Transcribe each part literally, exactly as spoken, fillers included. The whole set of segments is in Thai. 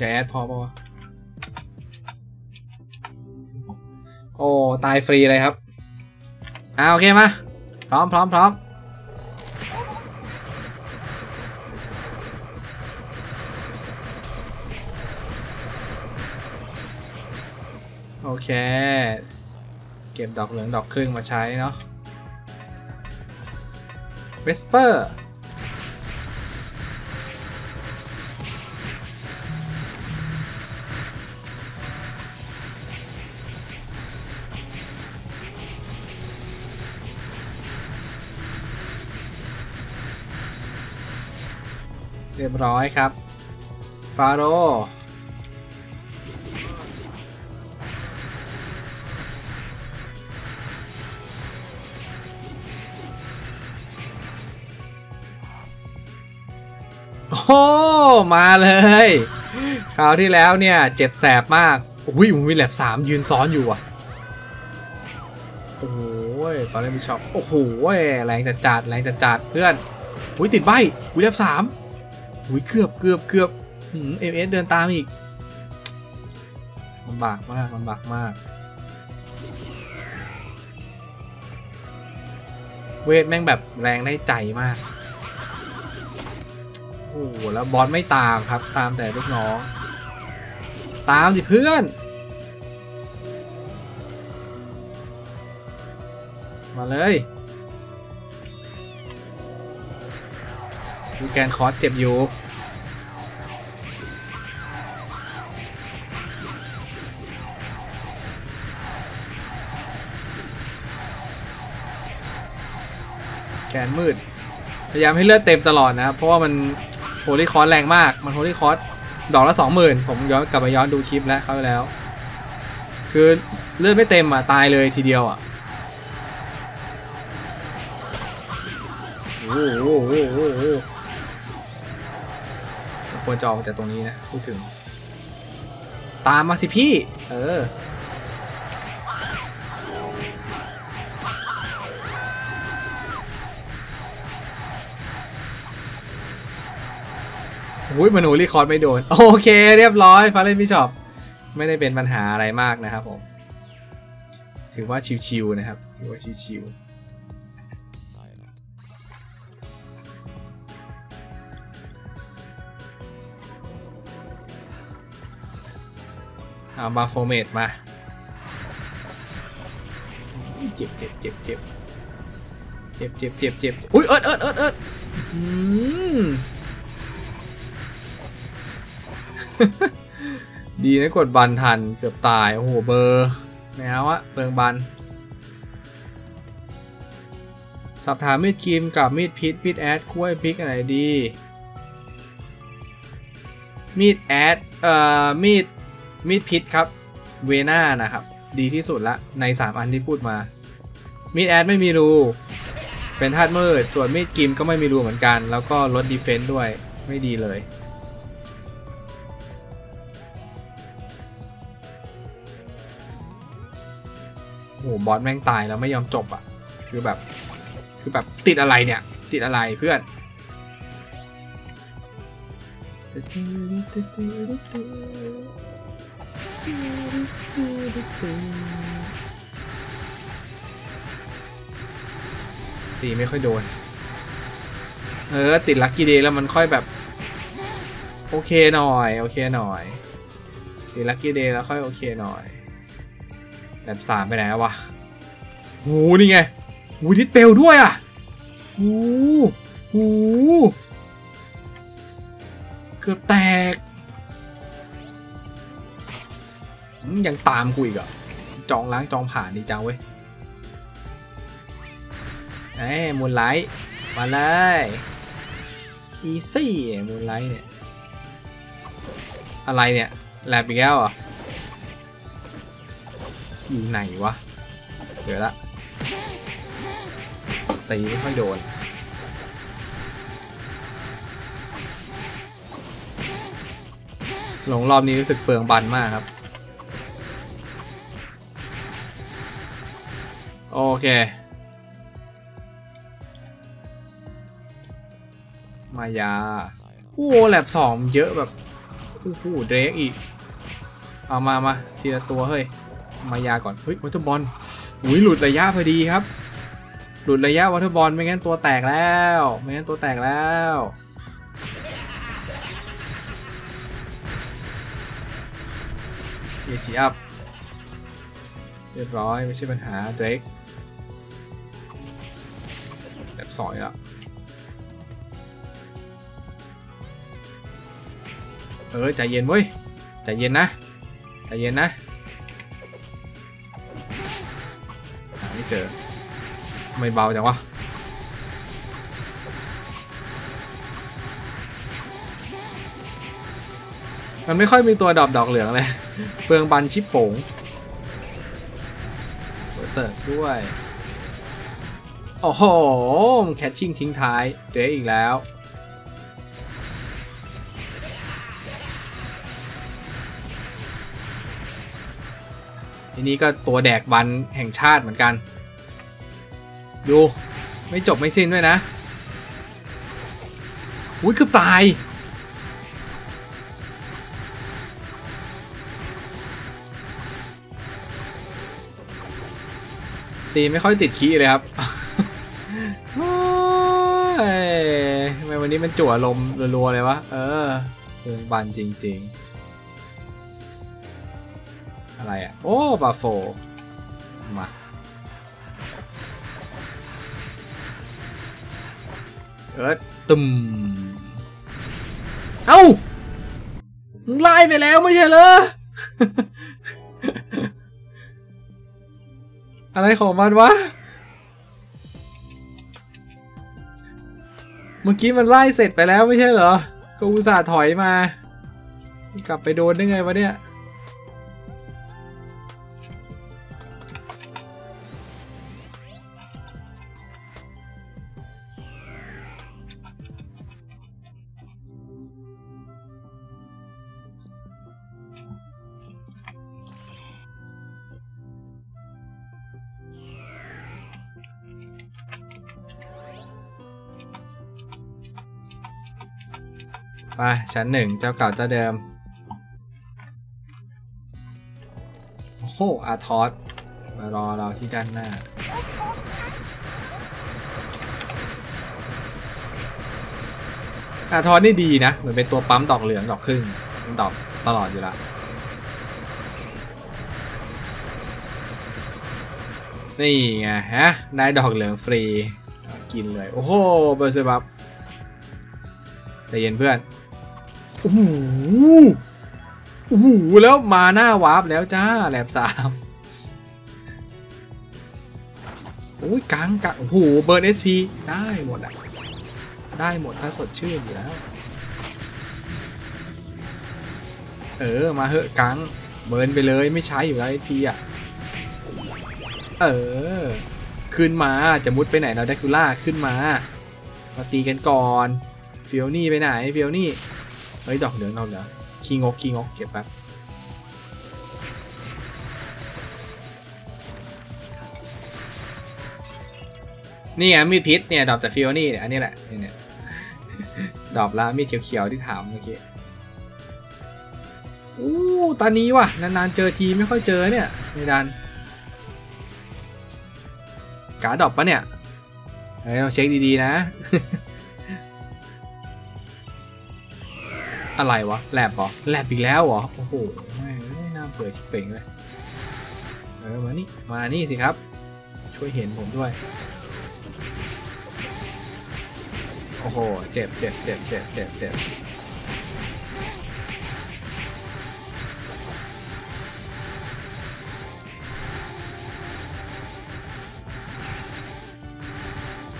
จะแอดพอปะวะโอ้ตายฟรีเลยครับอ่าโอเคมาพร้อมพร้อมพร้อมโอเคเก็บดอกเหลืองดอกครึ่งมาใช้เนาะเวสเปอร์เรียบร้อยครับฟาโรโอ้มาเลยคราวที่แล้วเนี่ยเจ็บแสบมากอุ้ยมีแลบสามยืนซ้อนอยู่อ่ะโอ้ยฟาโรมีช็อปโอ้โหแรงจัดจัดแรงจัดจัดเพื่อนอุ้ยติดใบอุ้ยแลบสามอุ้ยเกือบเกือบเกือบเอ็มเอสเดินตามอีกลำบากมากลำบากมากเวทแม่งแบบแรงได้ใจมากโอ้โหแล้วบอสไม่ตามครับตามแต่ลูกน้องตามสิเพื่อนมาเลยแกนคอสเจ็บอยู่แกนมืดพยายามให้เลือดเต็มตลอดนะเพราะว่ามันโฮลี่คอสแรงมากมันโฮลี่คอสดอกละสองหมื่นผมย้อนกลับไปย้อนดูคลิปแล้วเข้าไปแล้วคือเลือดไม่เต็มอ่ะตายเลยทีเดียวอ่ะโอ้โหควรจะออกจากตรงนี้นะพูดถึงตามมาสิพี่เอออุ้ยมนูรีคอร์ดไม่โดนโอเคเรียบร้อยฟาเรนบิชอปไม่ได้เป็นปัญหาอะไรมากนะครับผมถือว่าชิวๆนะครับถือว่าชิวๆเอาบาโฟเมตมาเจ็บเจ็บเจ็บเจ็บเจ็บเจ็บเจ็บเจ็บอุ้ยเอิร์ดเอิร์ดเอิร์ดเอิร์ดดีนะกดบันทันเกือบตายโอ้โหเบอร์ไม่เอาอะเปลืองบันสับถามมีดครีมกับมีดพิษมีดแอดคุ้ยพิกอะไรดีมีดแอดเอ่อมีดมีดพิษครับเวน่านะครับดีที่สุดละในสามอันที่พูดมามีดแอดไม่มีรูเป็นธาตุมืดส่วนมีดกิมก็ไม่มีรูเหมือนกันแล้วก็ลดดีเฟนซ์ด้วยไม่ดีเลยโอ้บอสแม่งตายแล้วไม่ยอมจบอ่ะคือแบบคือแบบติดอะไรเนี่ยติดอะไรเพื่อนตีไม่ค่อยโดนเออติดลักกี้เดย์แล้วมันค่อยแบบโอเคหน่อยโอเคหน่อยติดลักกี้เดย์แล้วค่อยโอเคหน่อยแบบสามไปไหนแล้ววะโหนี่ไงโหทิดเปลวด้วยอ่ะโหโหเกือบแตกยังตามกูอีกอ่ะจองล้างจองผ่านดีจังเว้ยเอ้มูนไลท์มาเลยอีซี่มูนไลท์เนี่ยอะไรเนี่ยแลบอีกแล้วอ่ะอยู่ไหนวะเจอละตีไม่ค่อยโดนหลงรอบนี้รู้สึกเปลืองบันมากครับโอเคมายาโอ้แลบสองเยอะแบบ โอ้โหเดรกอีกเอามามาทีละตัวเฮ้ยมายาก่อนเฮ้ยวอเตอร์บอลอุ้ยหลุดระยะพอดีครับหลุดระยะวอเตอร์บอลไม่งั้นตัวแตกแล้วไม่งั้นตัวแตกแล้วเอจีอัพเรียบร้อยไม่ใช่ปัญหาเดรกแบบสอยแล้วเออใจเย็นเว้ยใจเย็นนะใจเย็นนะหาไม่เจอไม่เบาจังวะมันไม่ค่อยมีตัวดอกดอกเหลืองเลยเปลืองบันชิปโป่งเสิร์ฟด้วยโอ้โหแคชชิ่งทิ้งท้ายเดรกอีกแล้วทีนี้ก็ตัวแดกบันแห่งชาติเหมือนกันดูไม่จบไม่สิ้นด้วยนะอุ้ยเกือบตายตีไม่ค่อยติดขี้เลยครับ ทำไมวันนี้มันจั่วลมรัวๆเลยวะเออเกินบันจริงๆอะไรอ่ะโอ้บาโฟมาเอิร์ดตึมเอ้ามึงไล่ไปแล้วไม่ใช่เหรอ อะไรของมันวะเมื่อกี้มันไล่เสร็จไปแล้วไม่ใช่เหรอก็อุตส่าห์ถอยมากลับไปโดนได้ไงวะเนี่ยมาชั้นหนึ่งเจ้าเก่าเจ้าเดิมโอ้โหอาทอสมารอเราที่ด้านหน้าอาทอสนี่ดีนะเหมือนเป็นตัวปั๊มดอกเหลืองดอกครึ่งดอกตลอดอยู่ละนี่ไงฮะได้ดอกเหลืองฟรีกินเลยโอ้โหเบอร์เซบับใจเย็นเพื่อนโอ้โหโอ้โหแล้วมาหน้าวาร์ปแล้วจ้าแลบสามโอ้ยกลางกะโอ้โหเบิร์นเอสพีได้หมดอ่ะได้หมดถ้าสดชื่นอยู่แล้วเออมาเหอะกลางเบิร์นไปเลยไม่ใช้อยู่แล้วเอสพีอ่ะเออขึ้นมาจะมุดไปไหนเราแดคูล่าขึ้นมามาตีกันก่อนเฟียวนี่ไปไหนเฟียวนี่เฮ้ยดอกเหลืองเราเหรอขี้งกขี้งกเก็บแป๊บนี่ไงมีดพิษเนี่ยดอกจากเฟียวนี่เนี่ยอันนี้แหละเนี่ยดอกละมีดเขียวๆที่ถามเมื่อกี้อู้ตอนนี้ว่ะนานๆเจอทีไม่ค่อยเจอเนี่ยในดันการ์ดดอกปะเนี่ยเฮ้ยเราเช็คดีๆนะอะไรวะแลบเหรอแลบอีกแล้วเหรอโอ้โหไม่น่าเปิดเป่งเลยเออมานี่มานี่สิครับช่วยเห็นผมด้วยโอ้โหเจ็บเจ็บเจ็บเจ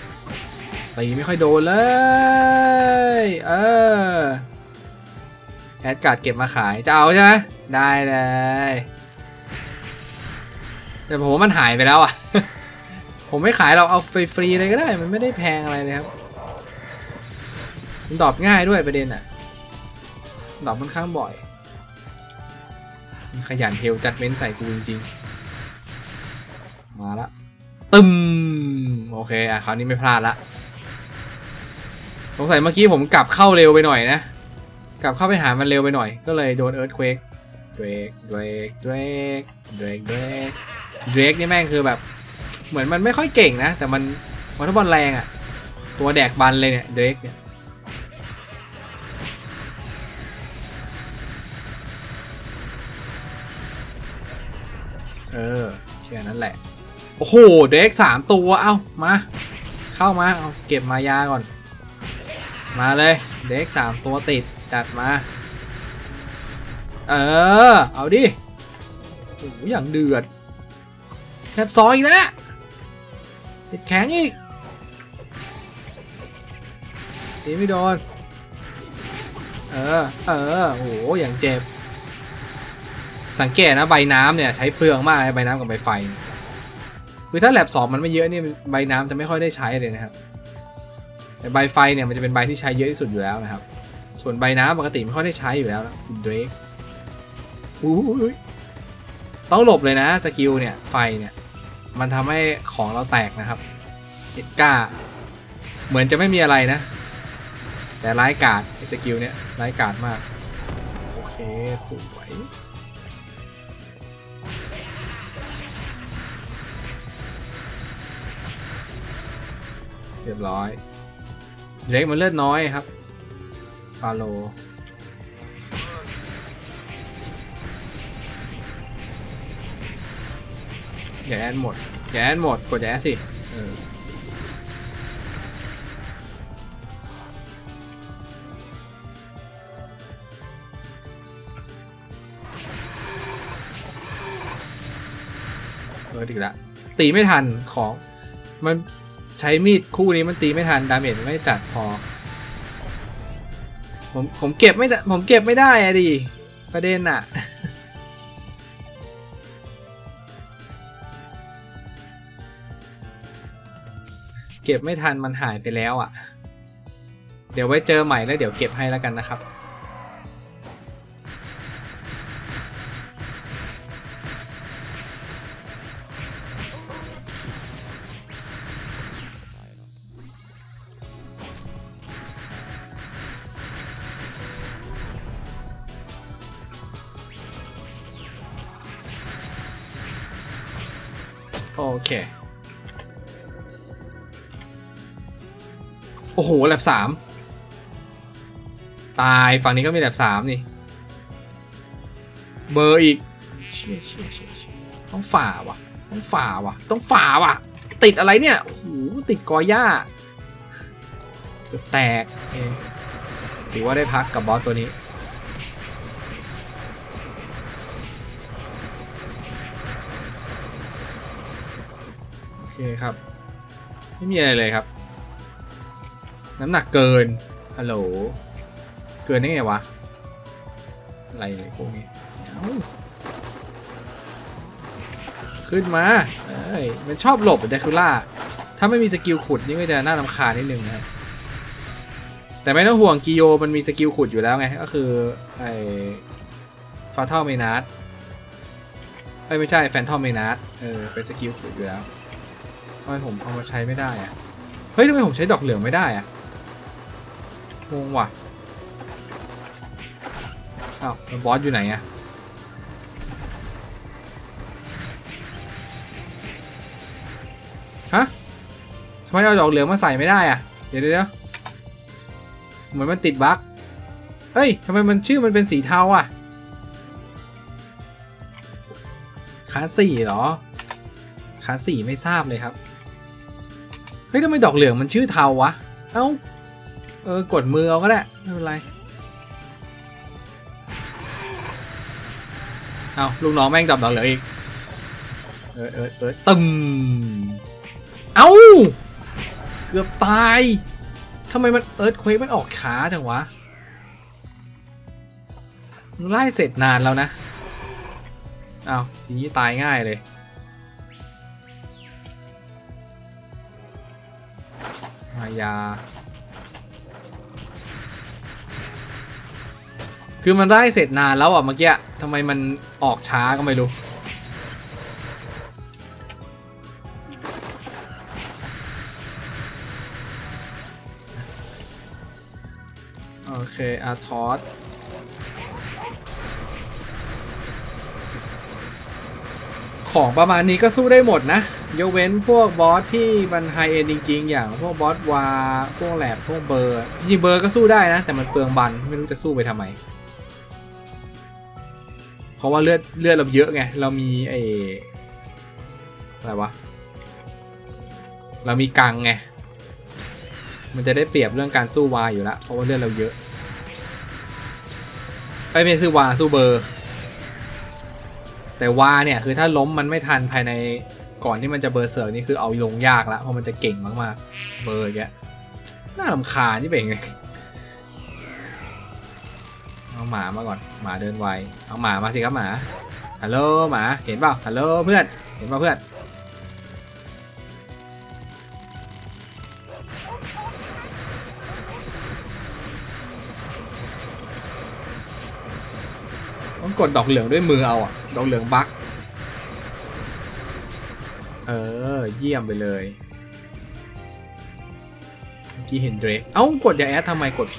็บเจ็บเจ็บตีไม่ค่อยโดนเลยเออแอดการ์ดเก็บมาขายจะเอาใช่ไหมได้เลยแต่ผมว่ามันหายไปแล้วอ่ะ ผมไม่ขายเราเอาฟรีๆเลยก็ได้มันไม่ได้แพงอะไรเลยครับมันดรอปง่ายด้วยประเด็นอ่ะดรอปค่อนข้างบ่อยขยันเทลจัดเม้นใส่กูจริงๆมาละตึมโอเคอ่ะคราวนี้ไม่พลาดละสงสัยเมื่อกี้ผมกลับเข้าเร็วไปหน่อยนะ กลับเข้าไปหามันเร็วไปหน่อยก็เลยโดนเอิร์ธเควกเดรกเดรกเดรกเดรกเดรกเดรกนี่แม่งคือแบบเหมือนมันไม่ค่อยเก่งนะแต่มันวอเตอร์บอลแรงอ่ะตัวแดกบันเลยเนี่ยเดรกเนี่ยเออแค่นั้นแหละโอ้โหเดรกสามตัวเอ้ามาเข้ามาเอาเก็บมายาก่อนมาเลยเดรกสามตัวติดจัดมาเออเอาดิโอ้ยอย่างเดือดแทบซอยอีกแล้วติดแข็งอีกตีไม่โดนเออเออโอ้ยอย่างเจ็บสังเกตนะใบน้ำเนี่ยใช้เปลืองมากใบน้ำกับใบไฟคือถ้าแลบสองมันไม่เยอะนี่ใบน้ำจะไม่ค่อยได้ใช้เลยนะครับแต่ใบไฟเนี่ยมันจะเป็นใบที่ใช้เยอะที่สุดอยู่แล้วนะครับส่วนใบน้ำปกติไม่ค่อยได้ใช้อยู่แล้วนะเดรกต้องหลบเลยนะสกิลเนี่ยไฟเนี่ยมันทำให้ของเราแตกนะครับเอ็ดก้าเหมือนจะไม่มีอะไรนะแต่ร้ายกาจสกิลเนี่ยร้ายกาจมากโอเคสวยเรียบร้อยเดรกมันเลือดน้อยครับฟาโลอย่าแอนหมดอย่าแอนหมดกดอย่าแอนสิเออเออดีละตีไม่ทันของมันใช้มีดคู่นี้มันตีไม่ทันดาเมจไม่จัดพอผมผมเก็บไม่ผมเก็บไม่ได้อะดิประเด็นอะเก็บไม่ทันมันหายไปแล้วอะเดี๋ยวไว้เจอใหม่แล้วเดี๋ยวเก็บให้แล้วกันนะครับโอเคโอ้โหแลบสามตายฝั่งนี้ก็มีแลบสามนี่เบอร์อีกเชี่ยเชี่ยเชี่ยต้องฝ่าวะต้องฝ่าวะต้องฝ่าวะติดอะไรเนี่ยโอ้โหติดกอหญ้าแตกเองถือว่าได้พักกับบอสตัวนี้ครับไม่มีอะไรเลยครับน้ำหนักเกินฮัลโหลเกินได้ไงวะอะไรเลยพวกนี้ขึ้นมาเอ้ยมันชอบหลบเดคูล่าถ้าไม่มีสกิลขุดนี่ก็จะน่ารำคาญนิดนึงนะครับแต่ไม่ต้องห่วงกิโยมันมีสกิลขุดอยู่แล้วไงก็คือไอ้ฟาทัลเมนัสเอ้ยไม่ใช่แฟนทอมเมนัสเออเป็นสกิลขุดอยู่แล้วทำไมผมเอามาใช้ไม่ได้อะเฮ้ยทำไมผมใช้ดอกเหลืองไม่ได้อะงงว่ะอ้าวบอสอยู่ไหนอะฮะทำไมเอาดอกเหลืองมาใส่ไม่ได้อะเดี๋ยวเดี๋ยวเหมือนมันติดบั๊กเฮ้ยทำไมมันชื่อมันเป็นสีเทาอะคาสี่เหรอคาสี่ไม่ทราบเลยครับเฮ้ยทำไมดอกเหลืองมันชื่อเทาวะเอ้าเออกดมือเอาก็ได้ไม่เป็นไรเอาลูกน้องแม่งจับดอกเหลืองอีกเออเออเออตึมเอ้าเกือบตายทำไมมันเอิร์ธเควกมันออกช้าจังวะไล่เสร็จนานแล้วนะเอาทีนี้ตายง่ายเลยยาคือมันได้เสร็จนานแล้วอ่ะเมื่อกี้ทำไมมันออกช้าก็ไม่รู้โอเคอาทอส ของประมาณนี้ก็สู้ได้หมดนะยกเว้นพวกบอสที่มันไฮเอ็นจริงๆอย่างพวกบอสวาพวกแลบพวกเบอร์จริงเบอร์ก็สู้ได้นะแต่มันเปลืองบันไม่รู้จะสู้ไปทำไมเพราะว่าเลือดเลือดเราเยอะไงเรามีไออะไรวะเรามีกังไงมันจะได้เปรียบเรื่องการสู้วาอยู่แล้วเพราะว่าเลือดเราเยอะไอไม่สู้วาสู้เบอร์แต่วาเนี่ยคือถ้าล้มมันไม่ทันภายในก่อนที่มันจะเบอร์เสิร์กนี่คือเอาลงยากละเพราะมันจะเก่งมากๆเบอร์แกน่ารำคาญนี่เป็นไงเอาหมามาก่อนหมาเดินไวเอาหมามาสิครับหมาฮัลโหลหมาเห็นเปล่าฮัลโหลเพื่อนเห็นเปล่าเพื่อนต้องกดดอกเหลืองด้วยมือเอาอ่ะดอกเหลืองบั๊กเออเยี่ยมไปเลยเมื่อกี้เห็นเดรกเอ้ากดจะแอดทำไมกดผ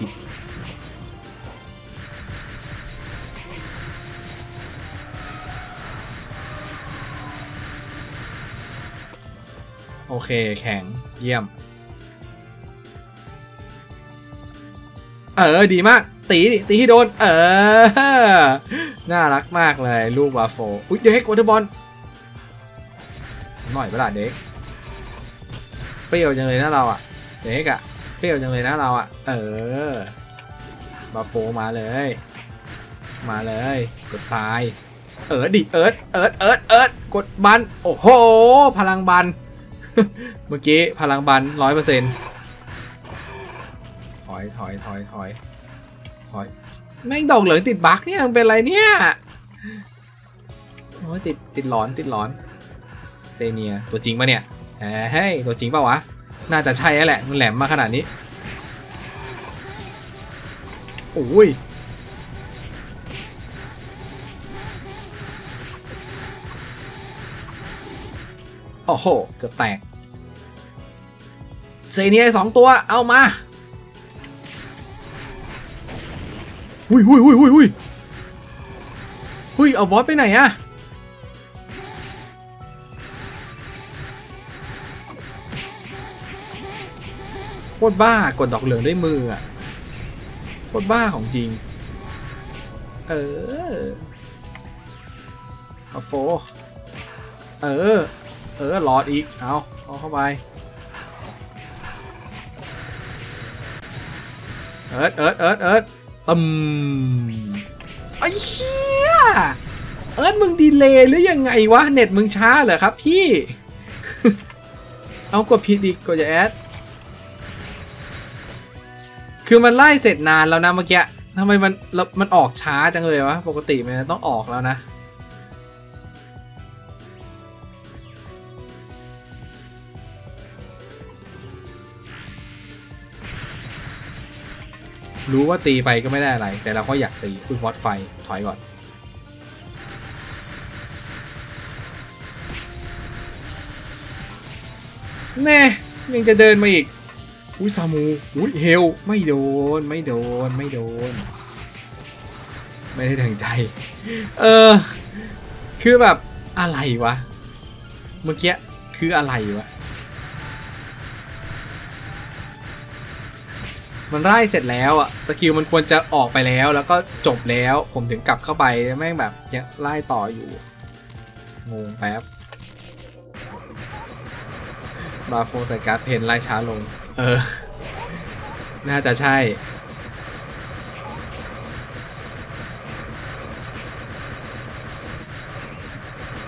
ิดโอเคแข็งเยี่ยมเออดีมากตีตีให้โดนเออน่ารักมากเลยลูกวาโฟอุ๊ยเด็กวอเตอร์บอลสนหน่อยเวลาเด็กเปรี้ยวจังเลยนะเราอ่ะเด็กอ่ะเปรี้ยวจังเลยนะเราอ่ะเออบัฟโฟมาเลยมาเลยกดตายเออดิเอิร์ดเอิร์ดเอิร์ดเอิร์ดกดบันโอ้โหพลังบันเมื่อกี้พลังบันร้อยเปอร์เซ็นต์ถอยถอยถอยถอยถอยแม่งดอกเหลืองติดบั๊กเนี่ยมันเป็นไรเนี่ยโอ้ยติดติดหลอนติดหลอนเซเนียตัวจริงปะเนี่ยเฮ้ยตัวจริงปะวะน่าจะใช่แหละมันแหลมมาขนาดนี้โอ้ยโอ้โหเกือบแตกเซเนียสองตัวเอามาหุยหุยหุยหุยหุยหุยเอาบอสไปไหนอะโคตรบ้ากดดอกเหลืองด้วยมืออะโคตรบ้าของจริงเออเอาโฟเออเออหลอดอีกเอาเอาเข้าไปเอิร์ดเอิร์ดเอิร์ดเอิร์ดตึมไอ้เหี้ยเอิร์ดมึงดีเลย์หรือยังไงวะเน็ตมึงช้าเหรอครับพี่เอากดผิดอีกกดจะแอดคือมันไล่เสร็จนานแล้วนะเมื่อกี้ทำไมมันมันออกช้าจังเลยวะปกติมันต้องออกแล้วนะรู้ว่าตีไปก็ไม่ได้อะไรแต่เราก็อยากตีคุณวอดไฟถอยก่อนแน่ยังจะเดินมาอีกอุ้ยซามูอุ้ยเฮลไม่โดนไม่โดนไม่โดนไม่ได้ถึงใจเออคือแบบอะไรวะเมื่อกี้คืออะไรวะมันไล่เสร็จแล้วอ่ะสกิลมันควรจะออกไปแล้วแล้วก็จบแล้วผมถึงกลับเข้าไปแม่งแบบยังไล่ต่ออยู่งงแป๊บบาโฟใส่การ์ดเพนไล่ช้าลงเออน่าจะใช่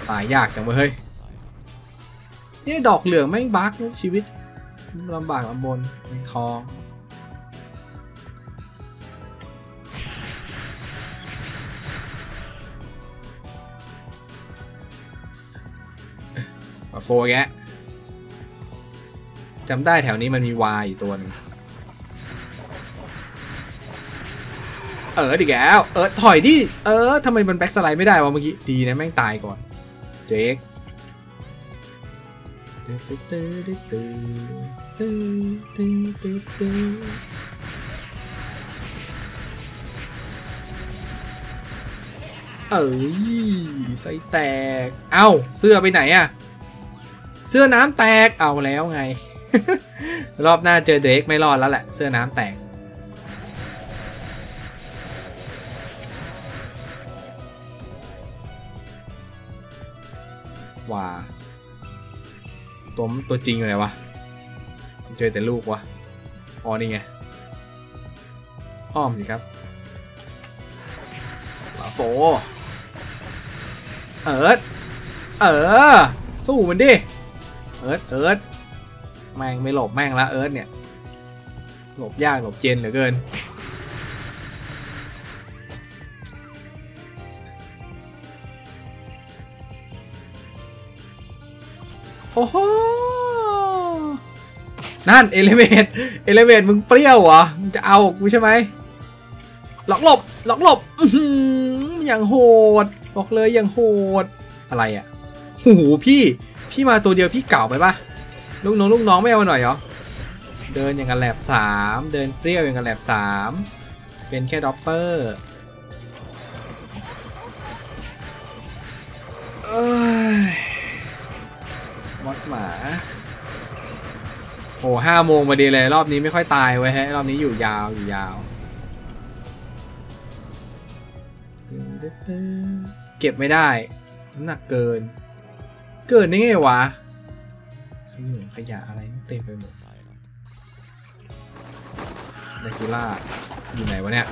ตายยากจังเลยเฮ้ยนี่ดอกเหลืองแม่งบั๊กชีวิตลำบากลำบนทองโฟแกจำได้แถวนี้มันมีวายอยู่ตัวนึงเออดิแกเออถอยดิเออทำไมมันแบ็กสไลด์ไม่ได้วะเมื่อกี้ดีนะแม่งตายก่อนเจ๊ก เอ้ยใส่แตกเอ้าเสื้อไปไหนอะเสื้อน้ำแตกเอาแล้วไง รอบหน้าเจอเด็กไม่รอดแล้วแหละเสื้อน้ำแตกว้าตัวตัวจริงอะไรวะเจอแต่ลูกวะอ๋อนี่ไงอ้อมสิครับว้าโฟเอิร์ดเออสู้มันดิเอิร์ดเอิร์ดแม่งไม่หลบแม่งละเอิร์ดเนี่ยหลบยากหลบเย็นเหลือเกินโอ้โหนั่นเอเลเมนต์เอเลเมนต์มึงเปรี้ยวเหรอมึงจะเอากูใช่ไหมหลอกหลบหลอกหลบอย่างโหดบอกเลยอย่างโหดอะไรอ่ะโอ้โหพี่พี่มาตัวเดียวพี่เก่าไปปะลูกน้องลูกน้องไม่เอาหน่อยเหรอเดินอย่างกันแหลบสามเดินเปรี้ยวอย่างกันแหลบสามเป็นแค่ด็อปเปอร์มดหมาโอ้ห้าโมงมาดีเลยรอบนี้ไม่ค่อยตายไว้ฮะรอบนี้อยู่ยาวอยู่ยาวเก็บไม่ได้น้ำหนักเกินเกินนี่ไงวะขยะอะไรเต็มไปหมดเดคูล่าอยู่ไหนวะเนี่ยบ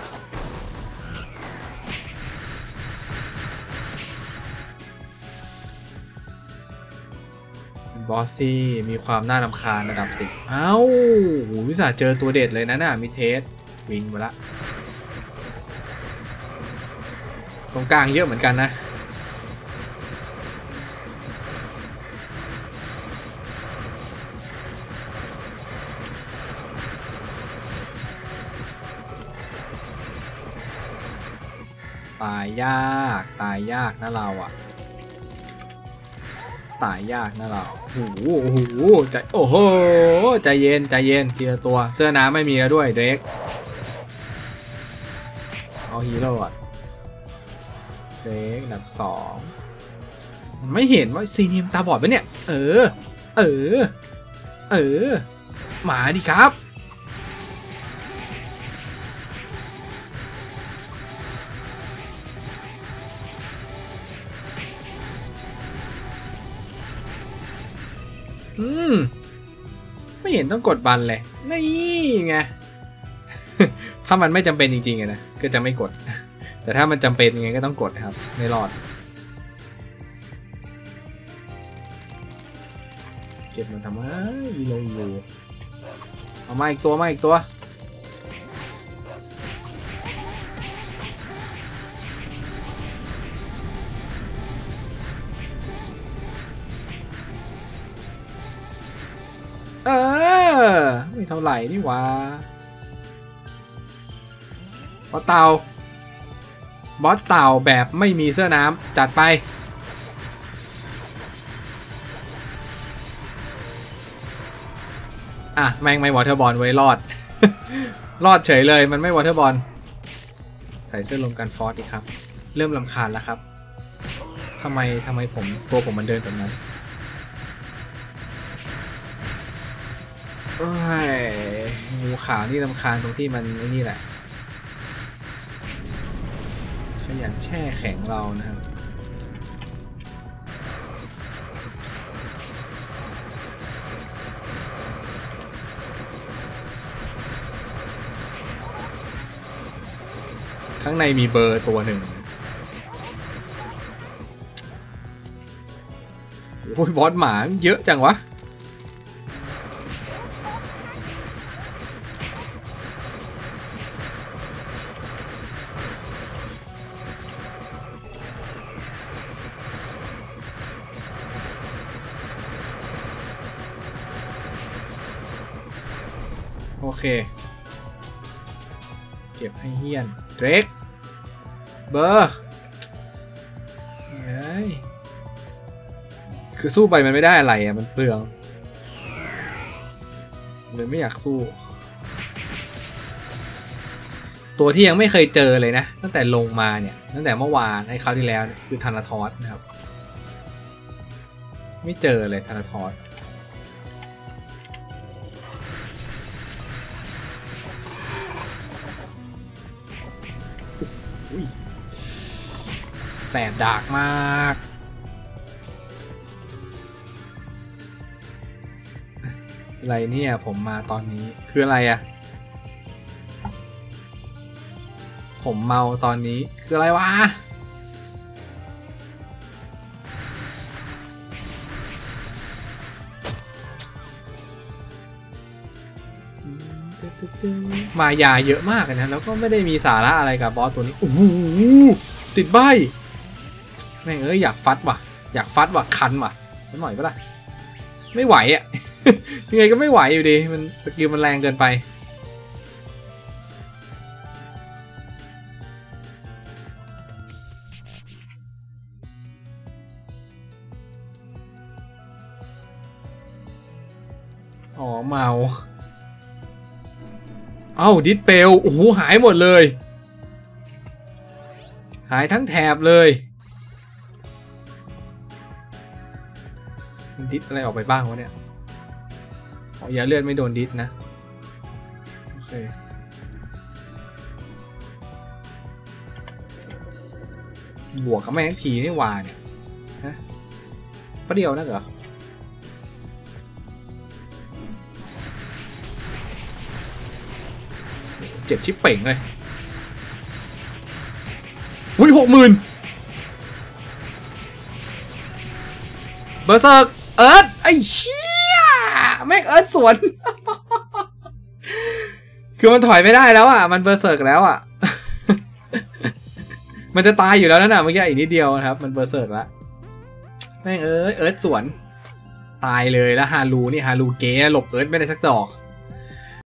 อสที่มีความน่ารำคาญระดับสิบเอ้าวิสาเจอตัวเด็ดเลยนะน่ะมีเทสวิ่งมาละตรงกลางเยอะเหมือนกันนะตายยากตายยากนะเราอ่ะตายยากนะเราโอ้โหโอ้โหใจโอ้โหใจเย็นใจเย็นทีละตัวเสื้อน้ำไม่มีแล้วด้วยเด็กเอาฮีโร่อ่ะเด็กดับสองไม่เห็นว่าซีเนียมตาบอดปะเนี่ยเออเออเออมาดิครับอืมไม่เห็นต้องกดบันเลยนี่ไง ถ้ามันไม่จำเป็นจริงๆนะก็จะไม่กด แต่ถ้ามันจำเป็นยังไงก็ต้องกดครับไม่รอดเก็บมันทำไมอีโลอีโลเอามาอีกตัวมาอีกตัวเออไม่เท่าไหร่นี่วะบอสเต่าบอสเต่าแบบไม่มีเสื้อน้ำจัดไปอ่ะแม่งไม่วอเทอร์บอลไว้รอด รอดเฉยเลยมันไม่วอเทอร์บอลใส่เสื้อลมกันฟอสดีครับเริ่มรำคาญแล้วครับทำไมทำไมผมตัวผมมันเดินแบบนั้นงูขาวนี่รำคาญตรงที่มันไอ้นี่แหละขยันแช่แข็งเรานะครับข้างในมีเบอร์ตัวหนึ่งโอ้ยบอสหมาเยอะจังวะโอเคเก็บให้เฮียนเดรกเบอร์ไงคือสู้ไปมันไม่ได้อะไรอ่ะมันเปลืองเลยไม่อยากสู้ ตัวที่ยังไม่เคยเจอเลยนะตั้งแต่ลงมาเนี่ยตั้งแต่เมื่อวานให้คราวที่แล้วเนี่ยคือธานาทอสนะครับไม่เจอเลยธานาทอสแสบดากมากอะไรเนี่ยผมมาตอนนี้คืออะไรอะผมเมาตอนนี้คืออะไรวะมายาเยอะมากนะแล้วก็ไม่ได้มีสาระอะไรกับบอสตัวนี้โอ้โหติดใบแม่งเอ้ยอยากฟัดว่ะอยากฟัดว่ะคันว่ะสักหน่อยก็ได้ไม่ไหวอ่ะยังไงก็ไม่ไหวอยู่ดีมันสกิลมันแรงเกินไปอ๋อเมาเอ้าดิสเปลโอ้โหหายหมดเลยหายทั้งแถบเลยดิสอะไรออกไปบ้างวะเนี่ยอย่าเลือดไม่โดนดิสนะโอเคบวกกับแม่งทีนี่วาเนี่ยฮะประเดี๋ยวนะเหรอเจ็บชิบเป่งเลยอุ้ยหกหมื่นเบอร์เซิร์กเอิร์ธไอ้เหี้ยแม่งเอิร์ธสวนคือมันถอยไม่ได้แล้วอ่ะมันเบอร์เซิร์กแล้วอ่ะมันจะตายอยู่แล้วนั่นน่ะเมื่อกี้อีกนิดเดียวนะครับมันเบอร์เซิร์กแล้วแม่งเอิร์ธเอิร์ธสวนตายเลยแล้วฮารูนี่ฮารูเก๋หลบเอิร์ธไม่ได้สักดอก